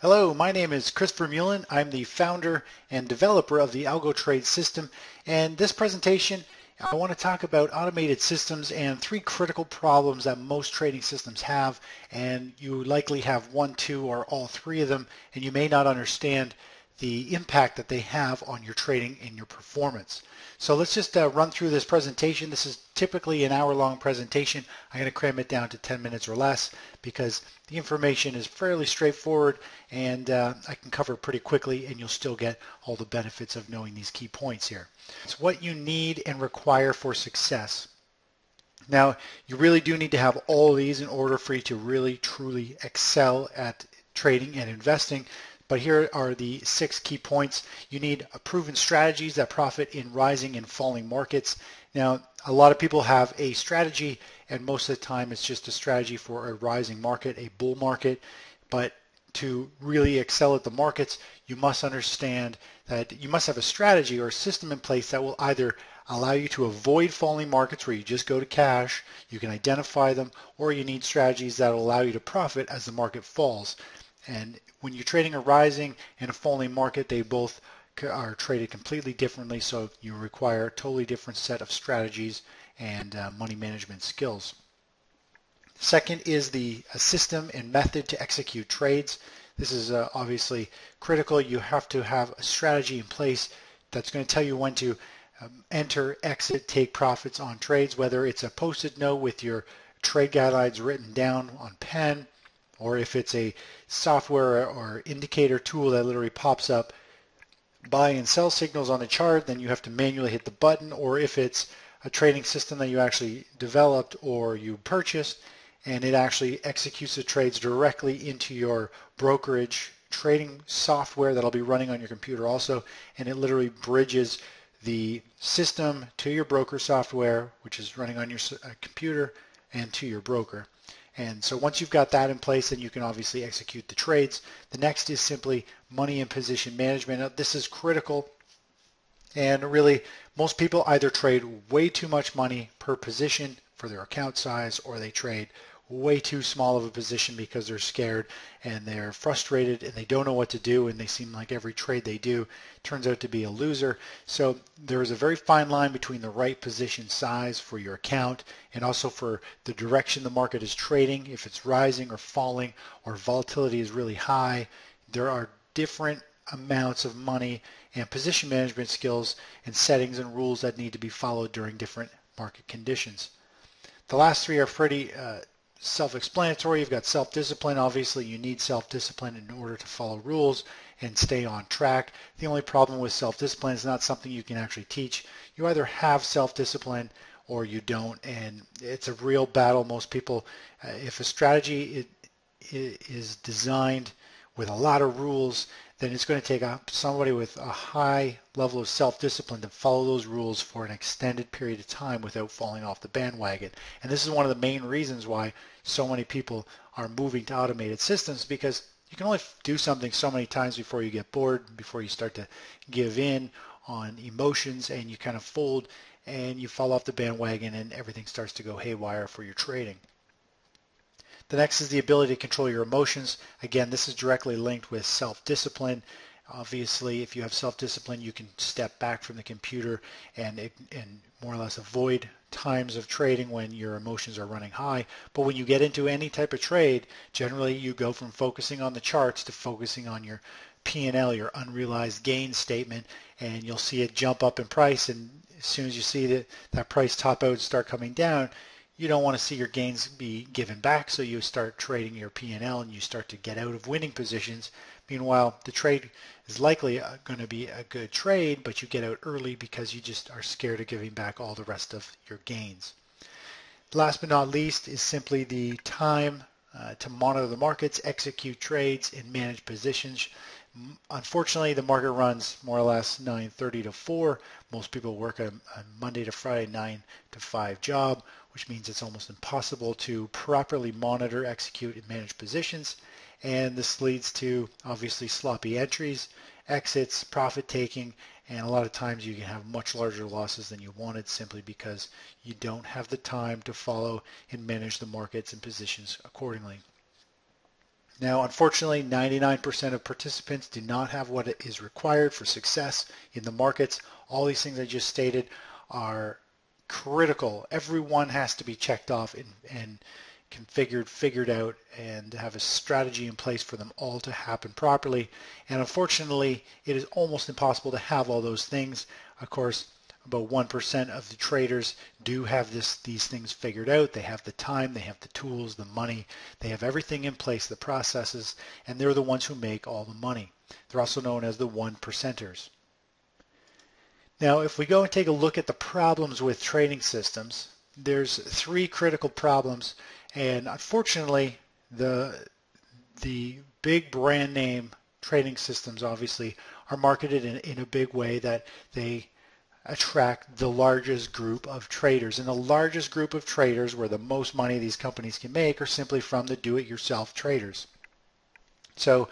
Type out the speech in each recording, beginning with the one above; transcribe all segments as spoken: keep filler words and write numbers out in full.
Hello, my name is Christopher Vermeulen. I'm the founder and developer of the AlgoTrade system, and this presentation I want to talk about automated systems and three critical problems that most trading systems have, and you likely have one, two, or all three of them, and you may not understand the impact that they have on your trading and your performance. So let's just uh, run through this presentation. This is typically an hour-long presentation. I'm going to cram it down to ten minutes or less because the information is fairly straightforward and uh, I can cover it pretty quickly, and you'll still get all the benefits of knowing these key points here. It's what you need and require for success. Now, you really do need to have all of these in order for you to really truly excel at trading and investing. But here are the six key points. You need proven strategies that profit in rising and falling markets. Now, a lot of people have a strategy, and most of the time it's just a strategy for a rising market, a bull market. But to really excel at the markets, you must understand that you must have a strategy or a system in place that will either allow you to avoid falling markets where you just go to cash, you can identify them, or you need strategies that will allow you to profit as the market falls. And when you're trading a rising and a falling market, they both are traded completely differently, so you require a totally different set of strategies and uh, money management skills. Second is the a system and method to execute trades. This is uh, obviously critical. You have to have a strategy in place that's going to tell you when to um, enter, exit, take profits on trades, whether it's a post-it note with your trade guidelines written down on pen, or if it's a software or indicator tool that literally pops up buy and sell signals on the chart, then you have to manually hit the button, or if it's a trading system that you actually developed or you purchased and it actually executes the trades directly into your brokerage trading software that'll be running on your computer also, and it literally bridges the system to your broker software, which is running on your computer, and to your broker. And so once you've got that in place, then you can obviously execute the trades. The next is simply money and position management. Now, this is critical, and really most people either trade way too much money per position for their account size, or they trade way too small of a position because they're scared and they're frustrated and they don't know what to do, and they seem like every trade they do turns out to be a loser. So there is a very fine line between the right position size for your account and also for the direction the market is trading. If it's rising or falling or volatility is really high, there are different amounts of money and position management skills and settings and rules that need to be followed during different market conditions. The last three are pretty uh, self-explanatory. You've got self-discipline. Obviously, you need self-discipline in order to follow rules and stay on track. The only problem with self-discipline is not something you can actually teach. You either have self-discipline or you don't, and it's a real battle. Most people, uh, if a strategy it, it is designed with a lot of rules, then it's going to take a, somebody with a high level of self-discipline to follow those rules for an extended period of time without falling off the bandwagon. And this is one of the main reasons why so many people are moving to automated systems, because you can only do something so many times before you get bored, before you start to give in on emotions and you kind of fold and you fall off the bandwagon and everything starts to go haywire for your trading. The next is the ability to control your emotions. Again, this is directly linked with self-discipline. Obviously, if you have self-discipline, you can step back from the computer and, and more or less avoid times of trading when your emotions are running high. But when you get into any type of trade, generally you go from focusing on the charts to focusing on your P and L, your unrealized gain statement, and you'll see it jump up in price. And as soon as you see that, that price top out and start coming down, you don't want to see your gains be given back, so you start trading your P and L and you start to get out of winning positions. Meanwhile, the trade is likely going to be a good trade, but you get out early because you just are scared of giving back all the rest of your gains. Last but not least is simply the time uh, to monitor the markets, execute trades, and manage positions. Unfortunately, the market runs more or less nine thirty to four. Most people work a Monday to Friday nine to five job, which means it's almost impossible to properly monitor, execute, and manage positions. And this leads to obviously sloppy entries, exits, profit taking, and a lot of times you can have much larger losses than you wanted simply because you don't have the time to follow and manage the markets and positions accordingly. Now, unfortunately, ninety-nine percent of participants do not have what is required for success in the markets. All these things I just stated are critical. Every one has to be checked off and, and configured, figured out, and have a strategy in place for them all to happen properly. And unfortunately, it is almost impossible to have all those things. Of course, about one percent of the traders do have this, these things figured out. They have the time, they have the tools, the money, they have everything in place, the processes, and they're the ones who make all the money. They're also known as the one percenters. Now, if we go and take a look at the problems with trading systems, there's three critical problems, and unfortunately, the, the big brand name trading systems obviously are marketed in, in a big way that they attract the largest group of traders, and the largest group of traders where the most money these companies can make are simply from the do-it-yourself traders. So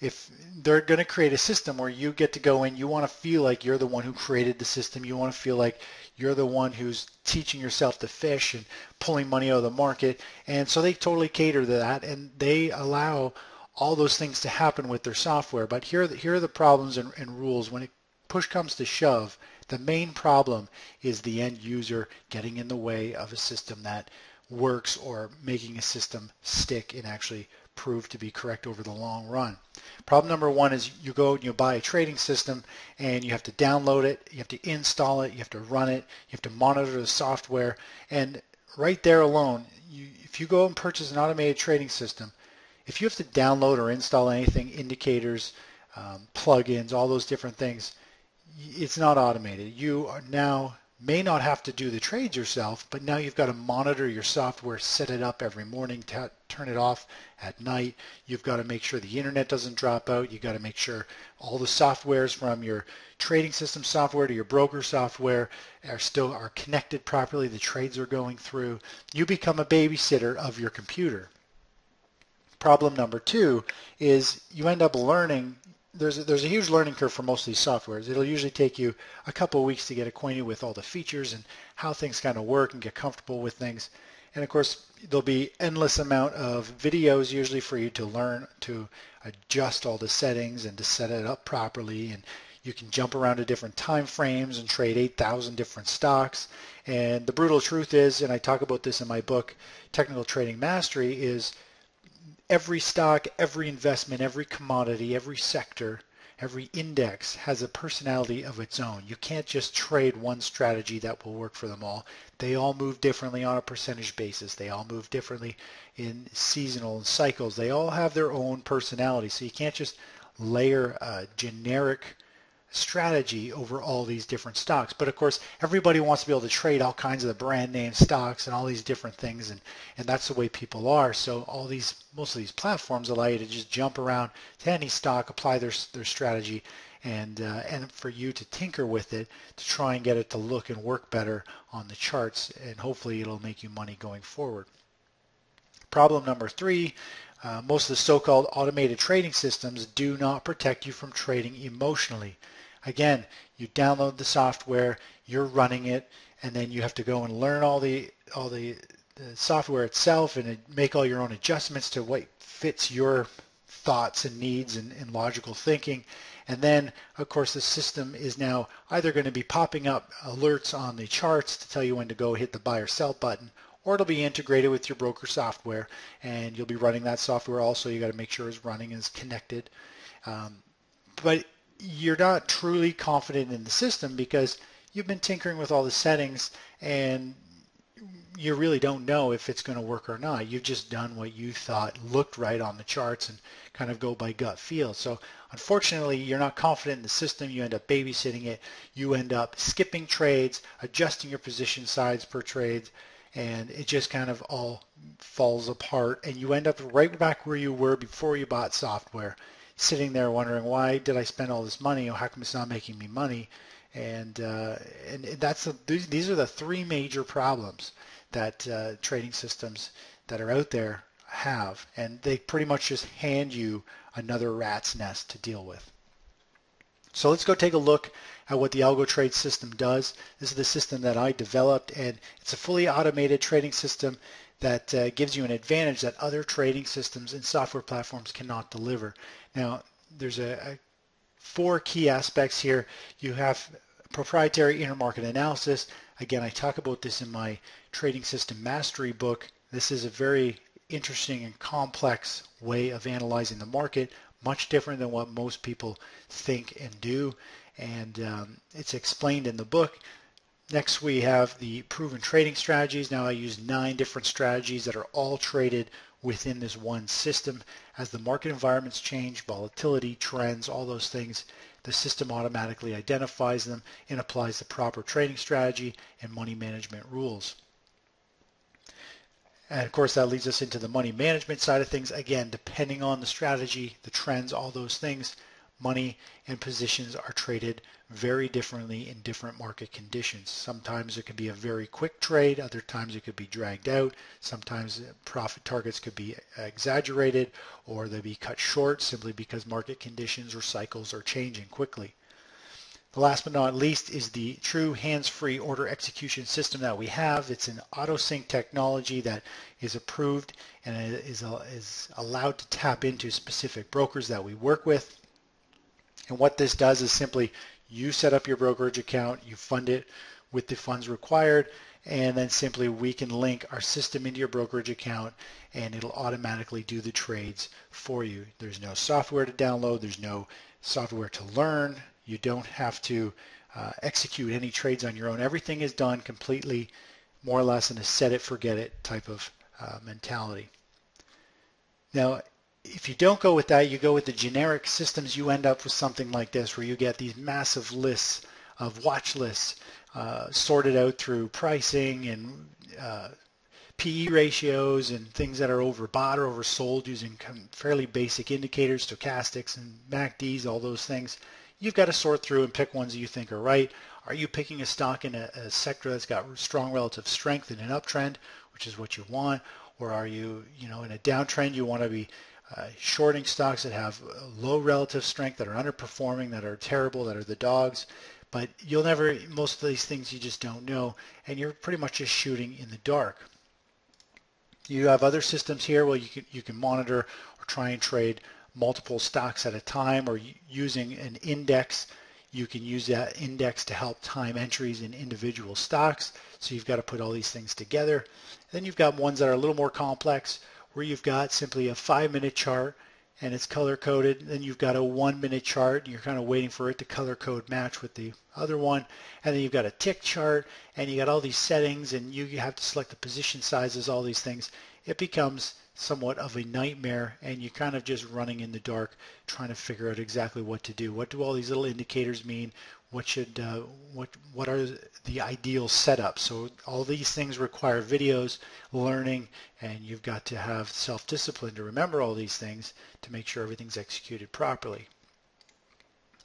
if they're going to create a system where you get to go in, you want to feel like you're the one who created the system, you want to feel like you're the one who's teaching yourself to fish and pulling money out of the market, and so they totally cater to that, and they allow all those things to happen with their software. But here are the, here are the problems and, and rules. When it push comes to shove, the main problem is the end user getting in the way of a system that works, or making a system stick and actually prove to be correct over the long run. Problem number one is you go and you buy a trading system and you have to download it, you have to install it, you have to run it, you have to monitor the software, and right there alone, you, if you go and purchase an automated trading system, if you have to download or install anything, indicators, um, plugins, all those different things, it's not automated. You are now may not have to do the trades yourself, but now you've got to monitor your software, set it up every morning, turn it off at night. You've got to make sure the internet doesn't drop out. You've got to make sure all the softwares from your trading system software to your broker software are still are connected properly. The trades are going through. You become a babysitter of your computer. Problem number two is you end up learning. There's a, there's a huge learning curve for most of these softwares. It'll usually take you a couple of weeks to get acquainted with all the features and how things kind of work and get comfortable with things. And of course, there'll be endless amount of videos usually for you to learn to adjust all the settings and to set it up properly. And you can jump around to different time frames and trade eight thousand different stocks. And the brutal truth is, and I talk about this in my book, Technical Trading Mastery, is every stock, every investment, every commodity, every sector, every index has a personality of its own. You can't just trade one strategy that will work for them all. They all move differently on a percentage basis. They all move differently in seasonal and cycles. They all have their own personality. So you can't just layer a generic strategy over all these different stocks. But of course, everybody wants to be able to trade all kinds of the brand name stocks and all these different things, and and that's the way people are. So all these, most of these platforms allow you to just jump around to any stock, apply their their strategy, and uh, and for you to tinker with it to try and get it to look and work better on the charts, and hopefully it'll make you money going forward. Problem number three. Uh, most of the so-called automated trading systems do not protect you from trading emotionally. Again, you download the software, you're running it, and then you have to go and learn all the all the, the software itself and make all your own adjustments to what fits your thoughts and needs and, and logical thinking. And then, of course, the system is now either going to be popping up alerts on the charts to tell you when to go hit the buy or sell button, or it'll be integrated with your broker software, and you'll be running that software also. You got to make sure it's running and is connected. Um, but you're not truly confident in the system because you've been tinkering with all the settings, and you really don't know if it's going to work or not. You've just done what you thought looked right on the charts and kind of go by gut feel. So unfortunately, you're not confident in the system. You end up babysitting it. You end up skipping trades, adjusting your position size per trade, and it just kind of all falls apart, and you end up right back where you were before you bought software, sitting there wondering, why did I spend all this money? Oh, how come it's not making me money? And uh, and that's a, these are the three major problems that uh, trading systems that are out there have, and they pretty much just hand you another rat's nest to deal with. So let's go take a look at what the AlgoTrade system does. This is the system that I developed, and it's a fully automated trading system that uh, gives you an advantage that other trading systems and software platforms cannot deliver. Now, there's a, a four key aspects here. You have proprietary intermarket analysis. Again, I talk about this in my Trading System Mastery book. This is a very interesting and complex way of analyzing the market, much different than what most people think and do, and um, it's explained in the book. Next, we have the proven trading strategies. Now, I use nine different strategies that are all traded within this one system. As the market environments change, volatility, trends, all those things, the system automatically identifies them and applies the proper trading strategy and money management rules. And of course, that leads us into the money management side of things. Again, depending on the strategy, the trends, all those things, money and positions are traded very differently in different market conditions. Sometimes it could be a very quick trade, other times it could be dragged out, sometimes profit targets could be exaggerated or they'd be cut short simply because market conditions or cycles are changing quickly. The last but not least is the true hands-free order execution system that we have. It's an auto-sync technology that is approved and is, is allowed to tap into specific brokers that we work with. And what this does is simply you set up your brokerage account, you fund it with the funds required, and then simply we can link our system into your brokerage account and it'll automatically do the trades for you. There's no software to download, there's no software to learn, you don't have to uh, execute any trades on your own. Everything is done completely more or less in a set it, forget it type of uh, mentality. Now, if you don't go with that, you go with the generic systems, you end up with something like this where you get these massive lists of watch lists uh, sorted out through pricing and uh, P E ratios and things that are overbought or oversold using fairly basic indicators, stochastics and M A C Ds, all those things. You've got to sort through and pick ones that you think are right. Are you picking a stock in a, a sector that's got strong relative strength in an uptrend, which is what you want, or are you, you know, in a downtrend you want to be Uh, shorting stocks that have low relative strength, that are underperforming, that are terrible, that are the dogs? But you'll never, most of these things you just don't know, and you're pretty much just shooting in the dark. You have other systems here where you can, you can monitor or try and trade multiple stocks at a time, or using an index. You can use that index to help time entries in individual stocks. So you've got to put all these things together. Then you've got ones that are a little more complex, where you've got simply a five-minute chart and it's color-coded. Then you've got a one-minute chart and you're kind of waiting for it to color-code match with the other one. And then you've got a tick chart and you got all these settings and you have to select the position sizes, all these things. It becomes somewhat of a nightmare and you're kind of just running in the dark trying to figure out exactly what to do. What do all these little indicators mean? What should, uh, what, what are the ideal setups? So all these things require videos, learning, and you've got to have self-discipline to remember all these things to make sure everything's executed properly.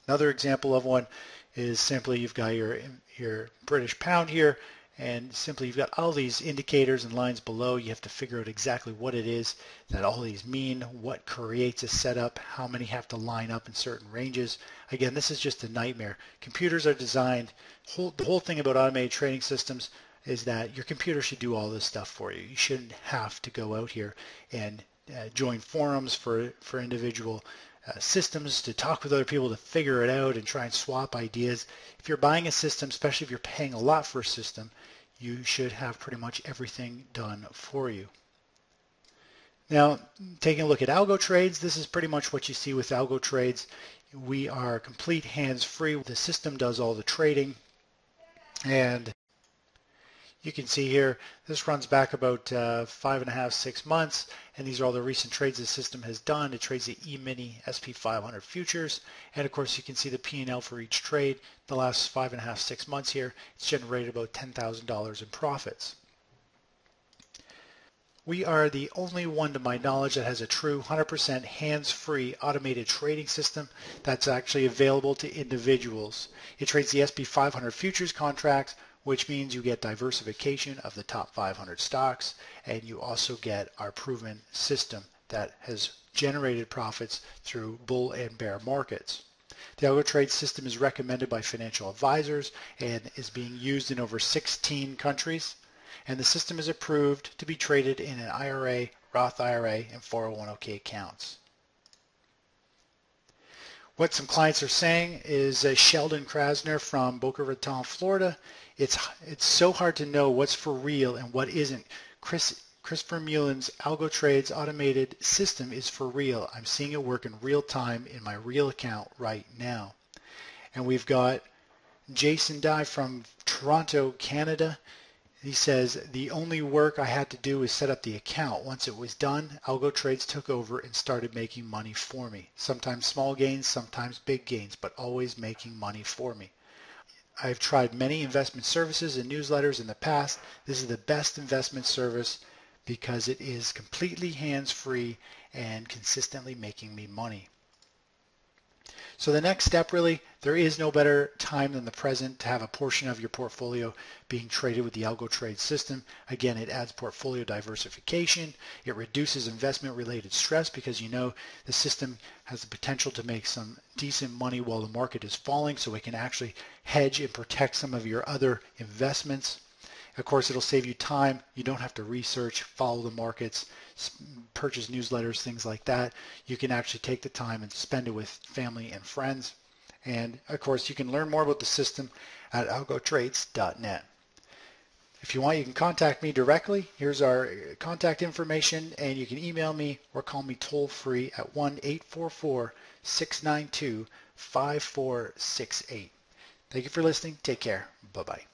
Another example of one is simply you've got your, your British pound here, and simply you've got all these indicators and lines below. You have to figure out exactly what it is that all these mean, what creates a setup, how many have to line up in certain ranges. Again, this is just a nightmare. Computers are designed, whole, the whole thing about automated trading systems is that your computer should do all this stuff for you. You shouldn't have to go out here and uh, join forums for, for individual Uh, systems, to talk with other people, to figure it out and try and swap ideas. If you're buying a system, especially if you're paying a lot for a system, you should have pretty much everything done for you. Now, taking a look at AlgoTrades, this is pretty much what you see with AlgoTrades. We are complete hands-free. The system does all the trading, and you can see here, this runs back about uh, five and a half, six months, and these are all the recent trades the system has done. It trades the E-mini S and P five hundred futures, and of course you can see the P and L for each trade. The last five and a half, six months here, it's generated about ten thousand dollars in profits. We are the only one, to my knowledge, that has a true one hundred percent hands-free automated trading system that's actually available to individuals. It trades the S and P five hundred futures contracts, which means you get diversification of the top five hundred stocks, and you also get our proven system that has generated profits through bull and bear markets. The AlgoTrade system is recommended by financial advisors and is being used in over sixteen countries. and the system is approved to be traded in an I R A, Roth I R A, and four oh one K accounts. What some clients are saying is uh, Sheldon Krasner from Boca Raton, Florida, it's, it's so hard to know what's for real and what isn't. Chris, Chris Vermeulen's AlgoTrade's automated system is for real. I'm seeing it work in real time in my real account right now. And we've got Jason Dye from Toronto, Canada. He says, the only work I had to do was set up the account. Once it was done, AlgoTrades took over and started making money for me. Sometimes small gains, sometimes big gains, but always making money for me. I've tried many investment services and newsletters in the past. This is the best investment service because it is completely hands-free and consistently making me money. So the next step, really, there is no better time than the present to have a portion of your portfolio being traded with the AlgoTrade system. Again, it adds portfolio diversification. It reduces investment-related stress because you know the system has the potential to make some decent money while the market is falling, so it can actually hedge and protect some of your other investments. Of course, it'll save you time. You don't have to research, follow the markets, purchase newsletters, things like that. You can actually take the time and spend it with family and friends. And of course, you can learn more about the system at algo trades dot net. If you want, you can contact me directly. Here's our contact information, and you can email me or call me toll-free at one eight four four, six nine two, five four six eight. Thank you for listening. Take care. Bye-bye.